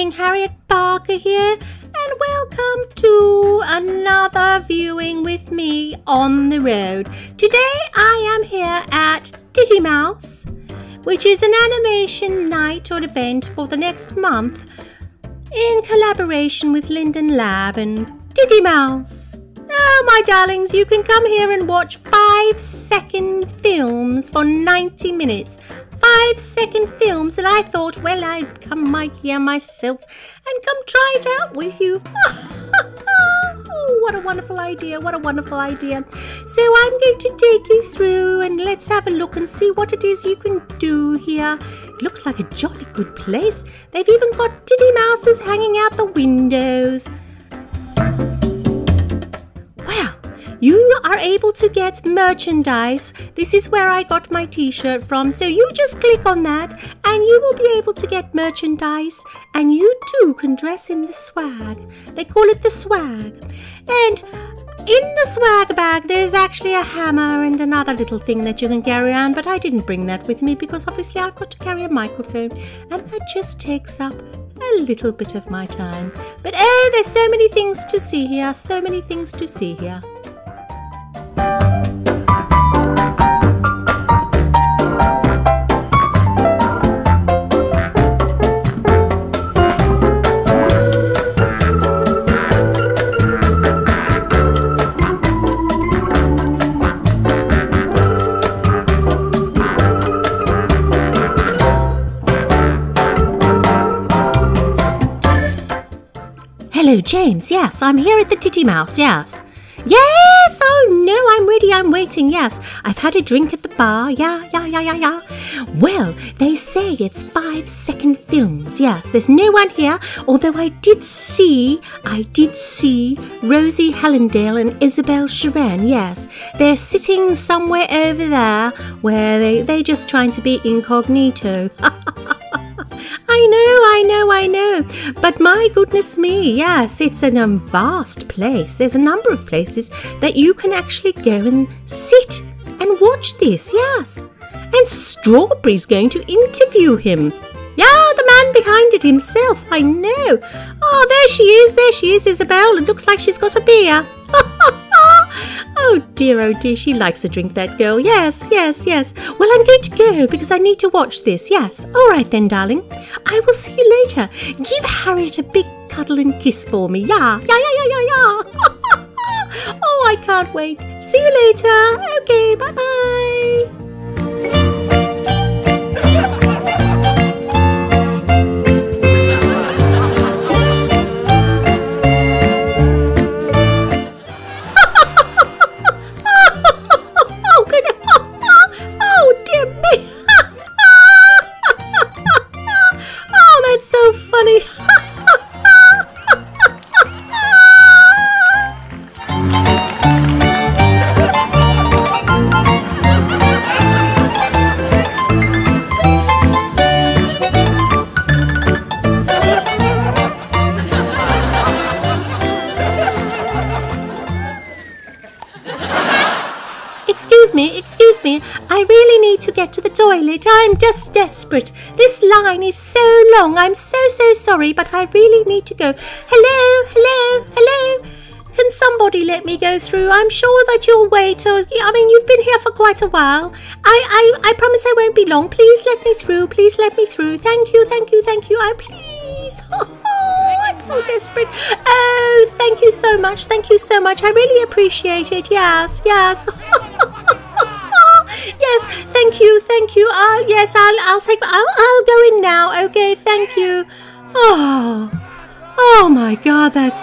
morning, Harriet Barker here, and welcome to another viewing with me on the road. Today I am here at Diddy Mouse, which is an animation night or event for the next month in collaboration with Linden Lab and Diddy Mouse. Oh, my darlings, you can come here and watch 5-second films for 90 minutes. 5-second films, and I thought, well, I'd come right here myself and come try it out with you. Oh, what a wonderful idea, what a wonderful idea. So I'm going to take you through and let's have a look and see what it is you can do here. It looks like a jolly good place. They've even got Diddy Mouses hanging out the windows. You are able to get merchandise. This is where I got my t-shirt from. So you just click on that and you will be able to get merchandise. And you too can dress in the swag. They call it the swag. And in the swag bag there's actually a hammer and another little thing that you can carry around. But I didn't bring that with me because obviously I've got to carry a microphone. And that just takes up a little bit of my time. But oh, there's so many things to see here. So many things to see here. Hello, James. Yes, I'm here at the Titty Mouse. Yes. Yes! Oh no, I'm ready, I'm waiting, yes. I've had a drink at the bar, yeah. Well, they say it's 5-second films, yes. There's no one here, although I did see Rosie Hellandale and Isabelle Cheren, yes. They're sitting somewhere over there where they're just trying to be incognito. I know. But my goodness me, yes, it's a vast place. There's a number of places that you can actually go and sit and watch this, yes. And Strawberry's going to interview him. Yeah, the man behind it himself, I know. Oh, there she is, Isabelle. It looks like she's got a beer. Oh dear, she likes to drink, that girl. Yes. Well, I'm going to go because I need to watch this, yes. All right then, darling. I will see you later. Give Harriet a big cuddle and kiss for me. Yeah. Oh, I can't wait. See you later. Okay, bye-bye. Excuse me, I really need to get to the toilet. I'm just desperate. This line is so long. I'm so sorry, but I really need to go. Hello. Can somebody let me go through? I'm sure that you'll wait. I mean, you've been here for quite a while. I promise I won't be long. Please let me through. Thank you. Please. I'm so desperate. Oh, thank you so much. I really appreciate it. Yes. Yes, thank you. Yes, I'll go in now. Okay, thank you. Oh my God, that's